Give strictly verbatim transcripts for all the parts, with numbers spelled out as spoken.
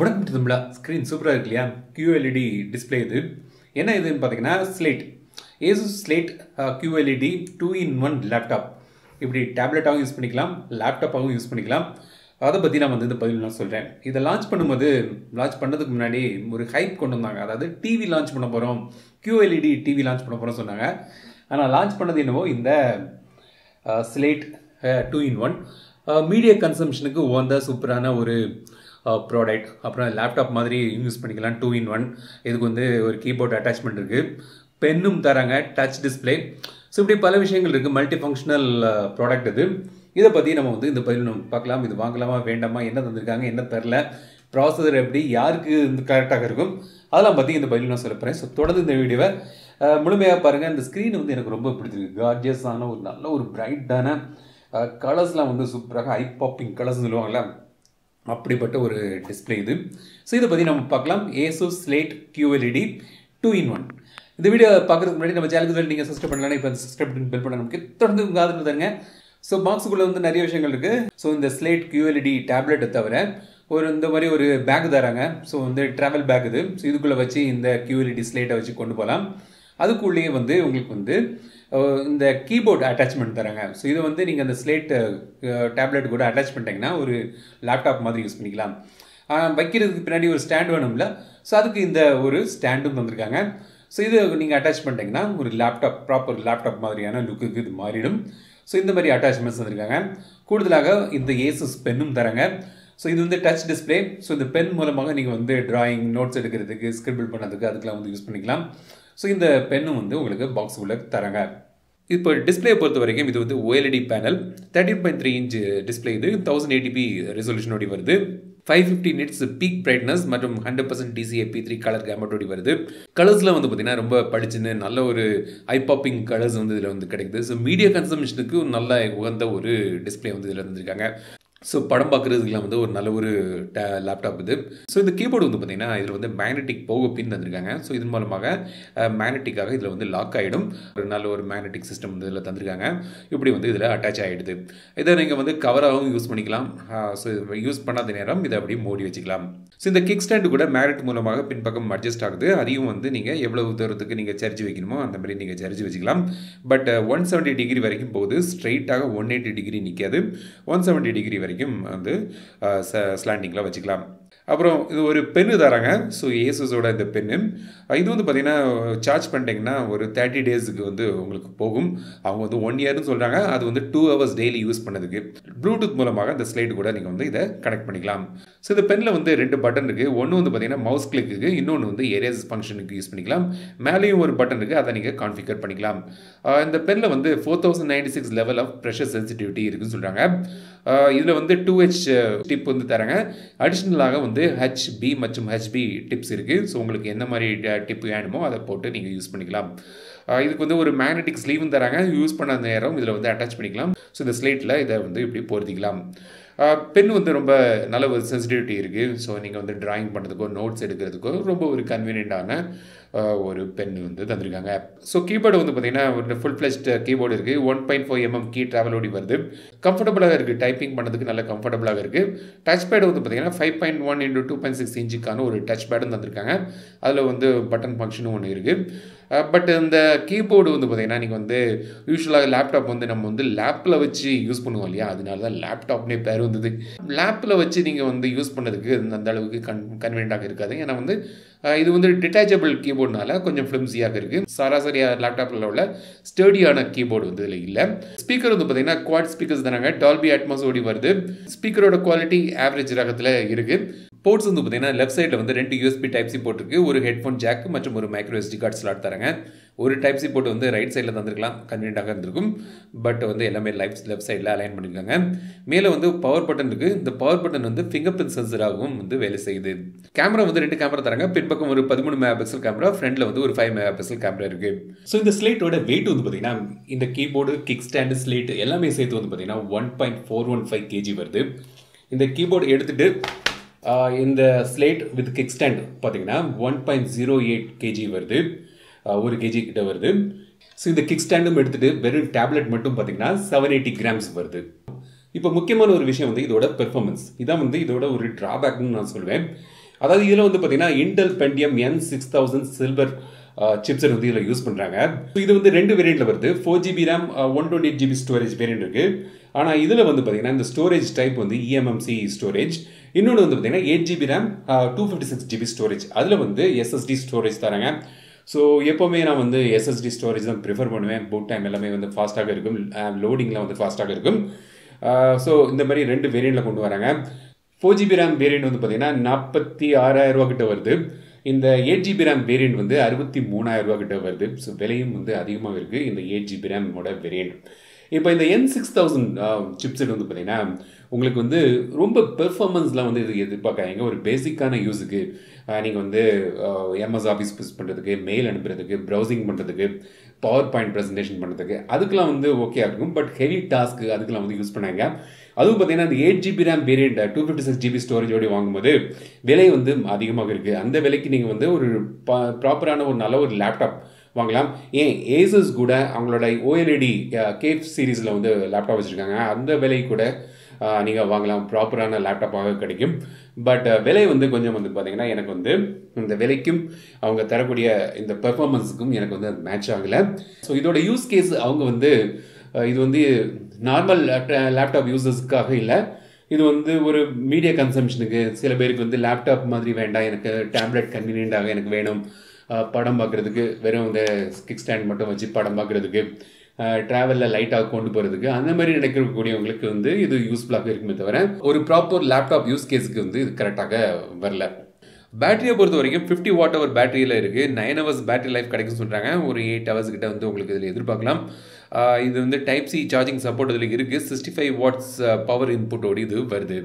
Welcome to the screen. Super Q L E D display. This is Slate. ASUS Slate Q L E D two in one laptop. If you tablet or use laptop or use laptop. That's what I'm going to tell you. This launch is hype. That's T V launch. Q L E D T V launch. And launch is Slate two in one. Uh, media consumption is a Uh, product. Apra laptop madri use panikalam two in one. This is a keyboard attachment. Pen taranga, touch display. So this is a multifunctional uh, product. This is the processor. That's why I'm saying. So, in the video, uh, the screen is gorgeous, bright, uh, colors are high popping colors. அப்படிப்பட்ட ஒரு display இது. So இத பத்தி நாம பார்க்கலாம். ASUS Slate Q L E D two in one. இந்த video பார்க்கிறதுக்கு முன்னாடி நம்ம சேனலுக்கு நீங்க சப்ஸ்கிரைப் பண்ணலனா இப்ப சப்ஸ்கிரைப் பட்டன் பெல் பட்டனை நமக்கு தொடர்ந்து காத்துட்டு இருங்க. சோ பாக்ஸ்க்குள்ள வந்து நிறைய விஷயங்கள் இருக்கு. சோ இந்த Slate Q L E D tablet தவிர ஒரு இந்த மாதிரி ஒரு பேக் தராங்க. சோ இந்த டிராவல் பேக் இது. சோ இதுக்குள்ள வச்சு இந்த Q L E D ஸ்லேட்ட வச்சு கொண்டு போலாம். அதுக்குள்ளேயே வந்து உங்களுக்கு வந்து இந்த கீபோர்ட் அட்டாச்மென்ட் தராங்க. சோ இது வந்து நீங்க அந்த ஸ்லேட் டேப்லெட் கூட அட்டாச் பண்ணிட்டீங்கன்னா ஒரு லேப்டாப் மாதிரி யூஸ் பண்ணிக்கலாம். வைக்கிறதுக்கு பின்னாடி ஒரு ஸ்டாண்ட் வேணும்ல. சோ அதுக்கு இந்த ஒரு ஸ்டாண்டும் தந்திருக்காங்க. சோ இது நீங்க அட்டாச் பண்ணிட்டீங்கன்னா ஒரு லேப்டாப் ப்ராப்பர் லேப்டாப் மாதிரியான லுக்குக்கு இது மாறிடும். சோ இந்த மாதிரி அட்டாச்மென்ட்ஸ் தந்திருக்காங்க. கூடுதலாக இந்த ASUS பென்னும் தராங்க. சோ இது வந்து டச் டிஸ்ப்ளே. சோ இந்த பென் மூலமாக நீங்க வந்து டிராயிங் நோட்ஸ் எடுக்கிறதுக்கு ஸ்கிரிபிள் பண்றதுக்கு அதுக்குலாம் வந்து யூஸ் பண்ணிக்கலாம். So, this pen is box. Now, display is O L E D panel, thirteen point three inch display, ten eighty p resolution, five hundred fifty nits peak brightness, one hundred percent D C I P three color gamut. Colors are very eye-popping colors. So, media consumption is a display. So, this is a laptop. So, the keyboard is a magnetic power pin. So, this is a magnetic lock item. A magnetic system. This is attached. This is a cover. Use so, use this mode. So, the kickstand is a magnet pin. Adjust it. You charge it. But one seventy degree straight one eighty degree. one seventy degree. The uh, slanting la vachikalam. Appo idu oru pen tharanga. So ASUS oda indha pen. Idu vandu pathina charge pannitengna oru thirty days ku vandu ungalku pogum. Avanga vandu one year nu solranga. Adu vandu two hours daily use pannadukku. Bluetooth moolamaga indha slide kuda neenga vandu idha connect pannikalam. So indha pen la vandu rendu button irukku. Onnu vandu pathina mouse click ku, innonu vandu erase function ku use pannikalam. Meleyum oru button irukku adha neenga configure pannikalam. Indha pen la vandu four thousand ninety-six level of pressure sensitivity irukku solranga. Idhula vandu two H tip vandu tharanga. Additional laga vandu H B மற்றும் H B tips irukku. So ungalku enna mari tip venumo adha potu neenga use pannikalam. Idhukku vandu oru magnetic sleeve tharanga. Use panna neram idhula vandu attach pannikalam. So indha slate la idha vandu ipdi poradikalam. Pen vandu romba nalla oru sensitivity irukku. So neenga vandu drawing pandradhukko notes edukradhukko romba oru convenient ana oru pen vandu thandirukanga. So keyboard vandu pathina oru full fledged keyboard irukku. one point four millimeter key travel odi varudhu. Comfortable ah irukku. Typing பண்ணதுக்கு நல்ல கம்ஃபர்ட்டபிளா இருக்கு. Touch bad வந்து பாத்தீங்கன்னா five point one by two point six inch கான ஒரு touch bad தந்திருக்காங்க. அதுல வந்து பட்டன் ஃபங்க்ஷனும் ஒன்னு இருக்கு. பட் இந்த கீபோர்டு வந்து பாத்தீங்கன்னா நீங்க வந்து யூசுவலா லேப்டாப் வந்து நம்ம வந்து லேப்ல வச்சு யூஸ் பண்ணுவோம் இல்லையா? அதனால தான் லேப்டாப்னே பேர் வந்தது. லேப்ல வச்சு நீங்க வந்து யூஸ் பண்றதுக்கு அந்த அளவுக்கு கன்வீனியன்ட்டா இருக்காது. ஏன்னா வந்து இது வந்து டிட்டாச்சபிள் கீபோர்டுனால கொஞ்சம் ஃப்ளிம்ஸியா இருக்கு. சராசரியா லேப்டாப்ல உள்ள ஸ்டர்டியான கீபோர்டு வந்து இதுல இல்ல. ஸ்பீக்கர் வந்து பாத்தீங்கன்னா குவாட் ஸ்பீக்கர்ஸ் தானாங்க. டால்பி அட்மாஸ் ஓடி வருது. ஸ்பீக்கரோட குவாலிட்டி ஆவரேஜ் ரகத்துல இருக்கு. Ports on the left side of the two U S B Type C port, one headphone jack, and one micro S D card slot. One Type C port on the right side, convenient, but on the left side aligned. Mele the power button, the power button on the fingerprint sensor. Camera on the two camera, pinbackum on thirteen megapixel camera, front on the five megapixel camera. So in the slate weight in the keyboard, kickstand, slate, one point four one five kilograms. In the keyboard Uh, in the slate with kickstand, one point zero eight kilograms, uh, one kilogram. So in the kickstand, very tablet, seven hundred eighty grams. இப்போ முக்கியமான ஒரு விஷயம் வந்து இதோட performance. இதான் வந்து இதோட ஒரு டிராபேக்னு நான் சொல்வேன். அதாவது இதில் வந்து பார்த்தீங்கன்னா Intel Pentium N six thousand silver chipset வந்து இதில் யூஸ் பண்ணுறாங்க. இது வந்து ரெண்டு வேரியண்ட்டில் வருது. Four GB RAM one twenty eight GB storage variant இருக்குது. ஆனால் இதில் வந்து பார்த்தீங்கன்னா இந்த ஸ்டோரேஜ் டைப் வந்து இஎம்எம்சி ஸ்டோரேஜ். இன்னொன்று வந்து பார்த்தீங்கன்னா eight GB RAM two fifty six GB storage. அதில் வந்து எஸ்எஸ்டி ஸ்டோரேஜ் தராங்க. ஸோ எப்போவுமே நான் வந்து எஸ்எஸ்டி ஸ்டோரேஜ் தான் ப்ரிஃபர் பண்ணுவேன். பூட் டைம் எல்லாமே வந்து ஃபாஸ்ட்டாக இருக்கும், லோடிங்லாம் வந்து ஃபாஸ்ட்டாக இருக்கும். ஸோ இந்த மாதிரி ரெண்டு வேரியண்ட்டில் கொண்டு வராங்க. ஃபோர் ஜிபி ரேம் வேரியண்ட் வந்து பார்த்தீங்கன்னா நாற்பத்தி ஆறாயிரம் ரூபா கிட்ட வருது. இந்த எயிட் ஜிபி ரேம் வேரியண்ட் வந்து அறுபத்தி மூணாயிரம் ரூபா கிட்ட வருது. ஸோ விலையும் வந்து அதிகமாக இருக்குது இந்த எயிட் ஜிபி ரேமோட வேரியண்ட். இப்போ இந்த என் சிக்ஸ் தௌசண்ட் சிப்செட் வந்து பார்த்தீங்கன்னா உங்களுக்கு வந்து ரொம்ப பெர்ஃபார்மன்ஸ்லாம் வந்து இது எதிர்பார்க்காங்க. ஒரு பேசிக்கான யூஸுக்கு நீங்கள் வந்து எம்எஸ் ஆஃபீஸ் யூஸ் பண்ணுறதுக்கு, மெயில் அனுப்புறதுக்கு, ப்ரௌசிங் பண்ணுறதுக்கு, பவர் பாயிண்ட் ப்ரெசன்டேஷன் பண்ணுறதுக்கு அதுக்கெலாம் வந்து ஓகே இருக்கும். பட் ஹெவி டாஸ்க்கு அதுக்கெலாம் வந்து யூஸ் பண்ணாங்க. அதுவும் பார்த்தீங்கன்னா அந்த எயிட் ஜிபி ரேம் வேரியண்ட்டை டூ ஃபிஃப்டி சிக்ஸ் ஜிபி ஸ்டோரேஜோடு வாங்கும்போது விலை வந்து அதிகமாக இருக்குது. அந்த விலைக்கு நீங்கள் வந்து ஒரு பா ப்ராப்பரான ஒரு நல்ல ஒரு லேப்டாப் வாங்கலாம். ஏன் ஏசஸ் கூட அவங்களோட ஓஎல்இடி கேஃப் சீரீஸில் வந்து லேப்டாப் வச்சுருக்காங்க. அந்த விலை கூட நீங்கள் வாங்கலாம், ப்ராப்பரான லேப்டாப்பாக கிடைக்கும். பட் விலை வந்து கொஞ்சம் வந்து பார்த்திங்கன்னா எனக்கு வந்து இந்த விலைக்கும் அவங்க தரக்கூடிய இந்த பெர்ஃபார்மன்ஸுக்கும் எனக்கு வந்து அது மேட்ச் ஆகலை. ஸோ இதோட யூஸ் கேஸ் அவங்க வந்து இது வந்து நார்மல் லேப்டாப் யூஸர்ஸ்க்காக இல்லை, இது வந்து ஒரு மீடியா கன்சம்ஷனுக்கு. சில பேருக்கு வந்து லேப்டாப் மாதிரி வேண்டாம், எனக்கு டேப்லெட் கன்வீனியண்ட்டாக எனக்கு வேணும், படம் பார்க்குறதுக்கு வெறும் இந்த கிக் ஸ்டாண்ட் மட்டும் வச்சு படம் பார்க்குறதுக்கு, ட்ராவலில் லைட்டாக கொண்டு போகிறதுக்கு அந்த மாதிரி நினைக்கக்கூடியவங்களுக்கு வந்து இது யூஸ்ஃபுல்லாக இருக்குமே தவிர ஒரு ப்ராப்பர் லேப்டாப் யூஸ் கேஸுக்கு வந்து இது கரெக்டாக வரல. பேட்டரியை பொறுத்த வரைக்கும் ஃபிஃப்டி வாட் ஹவர் பேட்டரியில் இருக்குது. நைன் ஹவர்ஸ் பேட்டரி லைஃப் கிடைக்கும் சொல்கிறாங்க. ஒரு எயிட் ஹவர்ஸ் கிட்ட வந்து உங்களுக்கு இதில் எதிர்பார்க்கலாம். இது வந்து டைப் சி சார்ஜிங் சப்போர்ட் இதில் இருக்குது. சிக்ஸ்டி ஃபைவ் வாட்ஸ் பவர் இன்புட்டோடு இது வருது.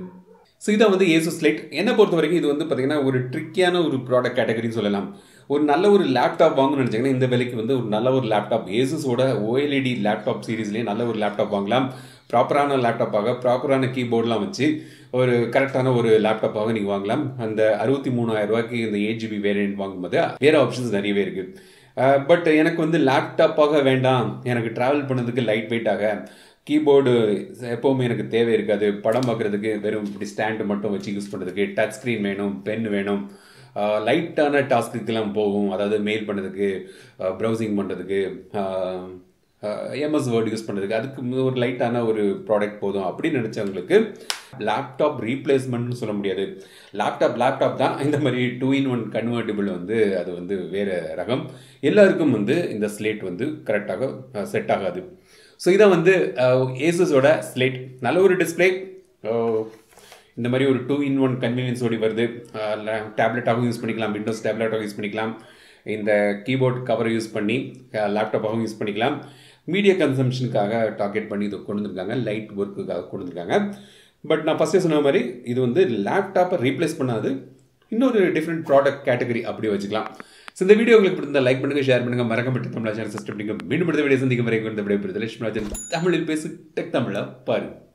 ஸோ இதை வந்து ஏசஸ் ஸ்லேட் என்னை பொறுத்த வரைக்கும் இது வந்து பார்த்திங்கன்னா ஒரு ட்ரிக்கியான ஒரு ப்ராடக்ட் கேட்டகரின்னு சொல்லலாம். ஒரு நல்ல ஒரு லேப்டாப் வாங்கணும்னு நினச்சிங்கன்னா இந்த விலைக்கு வந்து ஒரு நல்ல ஒரு லேப்டாப் ஏசஸோட ஓஎல்இடி லேப்டாப் சீரீஸ்லேயே நல்ல ஒரு லேப்டாப் வாங்கலாம். ப்ராப்பரான லேப்டாப்பாக, ப்ராப்பரான கீபோர்டெலாம் வச்சு ஒரு கரெக்டான ஒரு லேப்டாப்பாக நீங்கள் வாங்கலாம். அந்த அறுபத்தி மூணாயிரம் ரூபாய்க்கு இந்த எயிட் ஜிபி வேரியண்ட் வாங்கும்போது வேறு ஆப்ஷன்ஸ் நிறையவே இருக்குது. பட் எனக்கு வந்து லேப்டாப்பாக வேண்டாம், எனக்கு ட்ராவல் பண்ணதுக்கு லைட் வெயிட்டாக, கீபோர்டு எப்போவுமே எனக்கு தேவை இருக்காது, படம் பார்க்குறதுக்கு வெறும் இப்படி ஸ்டாண்டு மட்டும் வச்சு யூஸ் பண்ணுறதுக்கு, டச் ஸ்க்ரீன் வேணும், பென் வேணும், லைட்டான டாஸ்க்குக்கெல்லாம் போகும். அதாவது மெயில் பண்ணுறதுக்கு, ப்ரௌசிங் பண்ணுறதுக்கு, எம்எஸ் வேர்டு யூஸ் பண்ணுறதுக்கு அதுக்கு ஒரு லைட்டான ஒரு ப்ராடக்ட் போதும் அப்படின்னு நினச்சவங்களுக்கு லேப்டாப் ரீப்ளேஸ்மெண்ட்னு சொல்ல முடியாது. லேப்டாப் லேப்டாப் தான். இந்த மாதிரி டூ இன் ஒன் கன்வெர்ட்டபிள் வந்து அது வந்து வேறு ரகம். எல்லாருக்கும் வந்து இந்த ஸ்லேட் வந்து கரெக்டாக செட் ஆகாது. ஸோ இதான் வந்து ஏசஸோட ஸ்லேட். நல்ல ஒரு டிஸ்பிளே, இந்த மாதிரி ஒரு டூ இன் ஒன் கன்வீனியன்ஸ் ஓடி வருது. டேப்லெட்டாகவும் யூஸ் பண்ணிக்கலாம், விண்டோஸ் டேப்லெட்டாகவும் யூஸ் பண்ணிக்கலாம், இந்த கீபோர்டு கவரை யூஸ் பண்ணி லேப்டாப்பாகவும் யூஸ் பண்ணிக்கலாம். மீடியா கன்சம்ஷனுக்காக டார்கெட் பண்ணி இது கொண்டு வந்துருக்காங்க, லைட் ஒர்க்குக்காக கொண்டு வந்துருக்காங்க. பட் நான் ஃபஸ்ட்டே சொன்ன மாதிரி இது வந்து லேப்டாப்பை ரீப்ளேஸ் பண்ணாது, இன்னொரு டிஃப்ரெண்ட் ப்ராடக்ட் கேட்டகரி அப்படி வச்சுக்கலாம். ஸோ இந்த வீடியோ உங்களுக்கு பிடிச்சிருந்தா லைக் பண்ணுங்க, ஷேர் பண்ணுங்க, மறக்காம தமிழா சேனல் சப்ஸ்கிரைப் பண்ணுங்க. மீண்டும் அடுத்த வீடியோ சந்திக்கும் வரைக்கும் இந்த வீடியோ தமிழில் பேசி டெக் தமிழா பாருங்க.